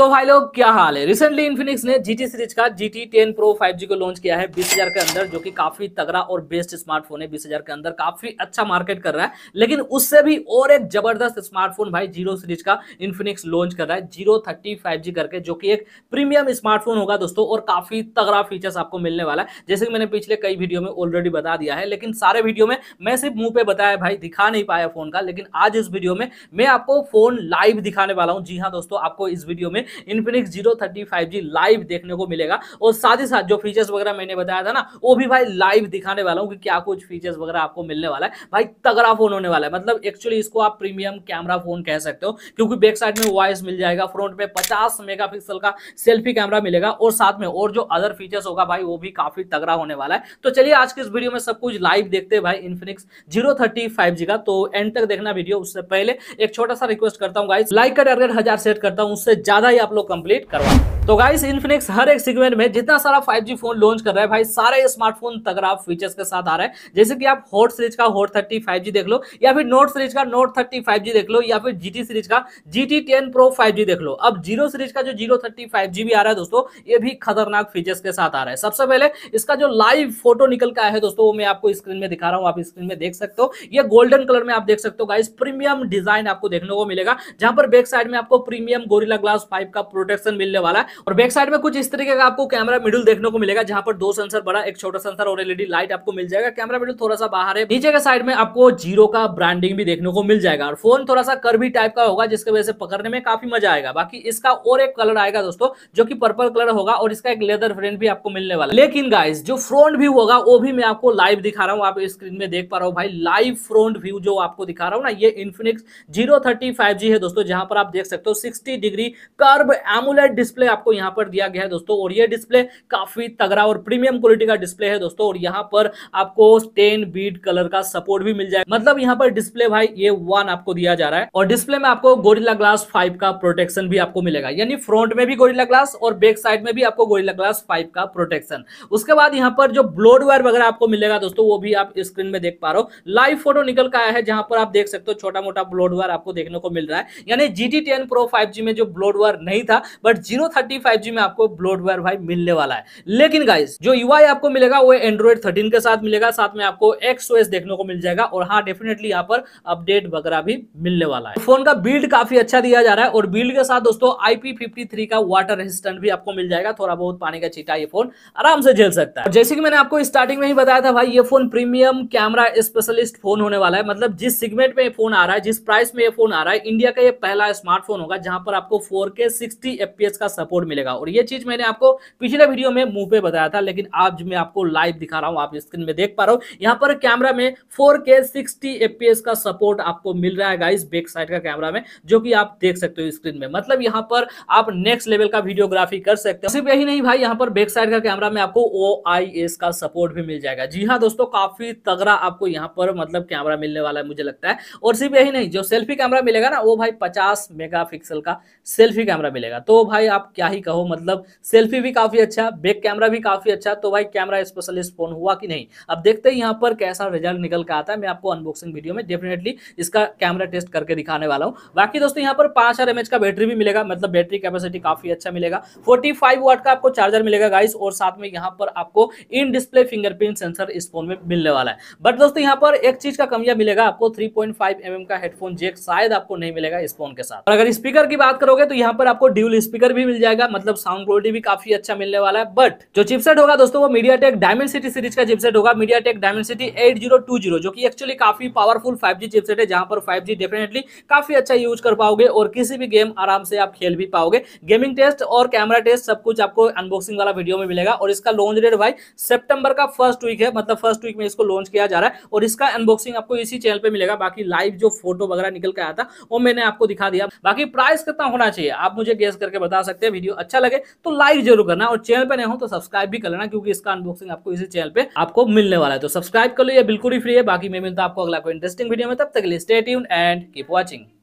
तो भाई लोग क्या हाल है। रिसेंटली इन्फिनिक्स ने GT सीरीज का GT 10 Pro 5G को लॉन्च किया है 20,000 के अंदर, जो कि काफी तगड़ा और बेस्ट स्मार्टफोन है। 20,000 के अंदर काफी अच्छा मार्केट कर रहा है, लेकिन उससे भी और एक जबरदस्त स्मार्टफोन भाई जीरो सीरीज का इन्फिनिक्स लॉन्च कर रहा है, जीरो 30 5G करके, जो कि एक प्रीमियम स्मार्टफोन होगा दोस्तों और काफी तगड़ा फीचर्स आपको मिलने वाला है, जैसे कि मैंने पिछले कई वीडियो में ऑलरेडी बता दिया है। लेकिन सारे वीडियो में मैं सिर्फ मुंह पे बताया भाई, दिखा नहीं पाया फोन का। लेकिन आज इस वीडियो में मैं आपको फोन लाइव दिखाने वाला हूँ। जी हाँ दोस्तों, आपको इस वीडियो में इन्फिनिक्स जीरो 30 5G लाइव देखने को मिलेगा और साथ ही साथ जो फीचर्स वगैरह मैंने बताया था ना, वो भी भाई लाइव दिखाने वाला हूं कि क्या कुछ फीचर्स वगैरह आपको मिलने वाला है। भाई तगड़ा फोन होने वाला है, मतलब एक्चुअली इसको आप प्रीमियम कैमरा फोन कह सकते हो, क्योंकि बैक साइड में OIS मिल जाएगा, फ्रंट में 50 मेगापिक्सल का सेल्फी कैमरा मिलेगा और साथ में और जो अदर फीचर्स होगा भाई वो भी काफी तगड़ा होने वाला है। तो चलिए आज के इस वीडियो में सब कुछ लाइव देखते हैं भाई इन्फिनिक्स जीरो 30 5G का, तो एंड तक देखना वीडियो। उससे पहले एक छोटा सा रिक्वेस्ट करता हूँ गाइस, लाइक का टारगेट 1000 सेट करता हूँ, उससे ज्यादा ही आप लोग कंप्लीट करवा। तो गाइस इन्फिनिक्स हर एक सेगमेंट में जितना सारा 5G फोन लॉन्च कर रहा है भाई, सारे स्मार्टफोन तगड़ा फीचर्स के साथ आ रहा है। जैसे कि आप हॉट सीरीज का हॉट 30 5G देख लो, या फिर नोट सीरीज का नोट 30 5G देख लो, या फिर GT सीरीज का GT 10 Pro 5G देख लो। अब जीरो सीरीज का जो जीरो 30 5G भी आ रहा है दोस्तों, ये भी खतरनाक फीचर्स के साथ आ रहा है। सबसे पहले इसका जो लाइव फोटो निकल के आया है दोस्तों, वो मैं आपको स्क्रीन में दिखा रहा हूँ, आप स्क्रीन में देख सकते हो। ये गोल्डन कलर में आप देख सकते हो गाइस, प्रीमियम डिजाइन आपको देखने को मिलेगा, जहां पर बैक साइड में आपको प्रीमियम गोरिल्ला ग्लास 5 का प्रोटेक्शन मिलने वाला है। और बैक साइड में कुछ इस तरीके का आपको कैमरा मिडिल देखने को मिलेगा, जहां पर 2 सेंसर, बड़ा एक छोटा सेंसर और एलईडी लाइट आपको मिल जाएगा। कैमरा मिडिल थोड़ा सा बाहर है। नीचे के साइड में आपको जीरो का ब्रांडिंग भी देखने को मिल जाएगा और फोन थोड़ा सा कर्वी टाइप का होगा, जिसकी वजह से पकड़ने में काफी मजा आएगा। बाकी इसका और एक कलर आएगा दोस्तों, जो कि पर्पल कलर होगा और इसका एक लेदर फ्रेम भी आपको मिलने वाला है। लेकिन गाइस जो फ्रंट व्यू होगा वो भी मैं आपको लाइव दिखा रहा हूँ, आप स्क्रीन में देख पा रहे हो भाई। लाइव फ्रंट व्यू जो आपको दिखा रहा हूँ ना, ये इन्फिनिक्स जीरो 30 5G है दोस्तों, जहां पर आप देख सकते हो 60 डिग्री कर्व एमुलेट डिस्प्ले आपको यहां पर दिया गया है दोस्तों। और ये डिस्प्ले काफी तगड़ा और प्रीमियम क्वालिटी का डिस्प्ले है दोस्तों, और यहां पर आपको 10 बीट कलर का सपोर्ट भी मिल जाएगा। मतलब यहां पर डिस्प्ले भाई ये 1 आपको दिया जा रहा है और डिस्प्ले में आपको गोरिल्ला ग्लास 5 का प्रोटेक्शन भी आपको मिलेगा, यानी फ्रंट में भी गोरिल्ला ग्लास और बैक साइड में भी आपको गोरिल्ला ग्लास 5 का प्रोटेक्शन। उसके बाद यहां पर जो ब्लोडवेयर वगैरह आपको मिलेगा दोस्तों, वो भी आप स्क्रीन में देख पा रहे हो। लाइव फोटो निकल के आया है, जहां पर आप देख सकते हो छोटा मोटा ब्लोडवेयर आपको देखने को मिल रहा है, यानी GT 10 Pro 5G में जो ब्लोडवेयर नहीं था, बट जीरो 30 5G में आपको ब्लोडवेयर भाई मिलने वाला है। लेकिन गाइस जो UI आपको मिलेगा वो एंड्रॉइड 13 के साथ मिलेगा, साथ में आपको XOS देखने को मिल जाएगा और हाँ डेफिनेटली यहाँ पर अपडेट वगैरह भी मिलने वाला है। फोन का बिल्ड काफी अच्छा दिया जा रहा है और बिल्ड के साथ दोस्तों IP53 का वाटर रेजिस्टेंट भी आपको मिल जाएगा, थोड़ा बहुत पानी का छींटा ये फोन आराम से झेल सकता है। जैसे कि मैंने आपको स्टार्टिंग में ही बताया था भाई, ये phone premium camera specialist phone होने वाला है। मतलब जिस सेगमेंट में फोन आ रहा है, जिस प्राइस में ये फोन आ रहा है, इंडिया का ये पहला स्मार्टफोन होगा जहां पर आपको 4K 60 FPS का सपोर्ट मिलेगा। और ये चीज मैंने आपको पिछले वीडियो में मुंह पे बताया था, लेकिन आज मैं आपको लाइव दिखा रहा हूं, आप स्क्रीन में देख पा रहे हो। यहां पर कैमरा में 4K 60 FPS का सपोर्ट आपको मिल रहा है गाइस, बैक साइड का कैमरा में, जो कि आप देख सकते हो स्क्रीन में। मतलब यहां पर आप नेक्स्ट लेवल का वीडियोग्राफी कर सकते हो। सिर्फ यही नहीं भाई, यहां पर बैक साइड का कैमरा में आपको OIS का सपोर्ट भी मिल जाएगा। जी हाँ दोस्तों, काफी तगड़ा आपको यहाँ पर मतलब कैमरा मिलने वाला है मुझे लगता है। और सिर्फ यही नहीं, जो सेल्फी कैमरा मिलेगा ना, वो भाई 50 मेगापिक्सल का सेल्फी कैमरा मिलेगा। तो भाई आप क्या ही कहो, मतलब सेल्फी भी काफी अच्छा, बैक कैमरा भी काफी अच्छा। तो भाई कैमरा स्पेशलिस्ट फोन हुआ कि नहीं, अब देखते हैं यहाँ पर कैसा रिजल्ट निकल के आता है। मैं आपको अनबॉक्सिंग वीडियो में डेफिनेटली इसका कैमरा टेस्ट करके दिखाने वाला हूँ। बाकी दोस्तों यहाँ पर 5000 mAh का बैटरी भी मिलेगा, मतलब बैटरी कैपेसिटी काफी अच्छा मिलेगा। 45 वाट का आपको चार्जर मिलेगा गाइस, और साथ में यहाँ पर आपको इन डिस्प्ले फिंगरप्रिंट सेंसर इस फोन में मिलने वाला है। बट दोस्तों यहाँ पर एक चीज का कमियां मिलेगा आपको, 3.5 mm का हेडफोन जेक शायद आपको नहीं मिलेगा इस फोन के साथ। और अगर स्पीकर की बात करोगे तो यहाँ पर आपको ड्यूल स्पीकर भी मिल जाएगा, मतलब साउंड क्वालिटी भी काफी अच्छा मिलने वाला है। बट जो चिपसेट होगा दोस्तों, वो MediaTek Dimensity सीरीज का चिपसेट होगा, MediaTek Dimensity 8020, जो कि एक्चुअली काफी पावरफुल 5G चिपसेट है, जहां पर 5G डेफिनेटली काफी अच्छा यूज कर पाओगे और किसी भी गेम आराम से आप खेल भी पाओगे। गेमिंग टेस्ट और कैमरा टेस्ट सब कुछ आपको अनबॉक्सिंग वाला वीडियो में मिलेगा। और इसका लॉन्च डेट भाई सितंबर का फर्स्ट वीक है, मतलब फर्स्ट वीक में इसको लॉन्च किया जा रहा है और इसका अनबॉक्सिंग आपको इसी चैनल पे मिलेगा। बाकी लाइव जो फोटो वगैरह निकल के आया था वो मैंने आपको दिखा दिया। बाकी प्राइस कितना होना चाहिए आप मुझे गेस करके बता सकते हैं। वीडियो अच्छा लगे तो लाइक जरूर करना और चैनल पे नए हो तो सब्सक्राइब भी कर लेना, क्योंकि इसका अनबॉक्सिंग आपको इसी चैनल पे आपको मिलने वाला है। तो सब्सक्राइब कर लो, ये बिल्कुल ही फ्री है। बाकी मैं मिलता हूं आपको अगला कोई इंटरेस्टिंग वीडियो में, तब तक के लिए stay tuned and keep watching.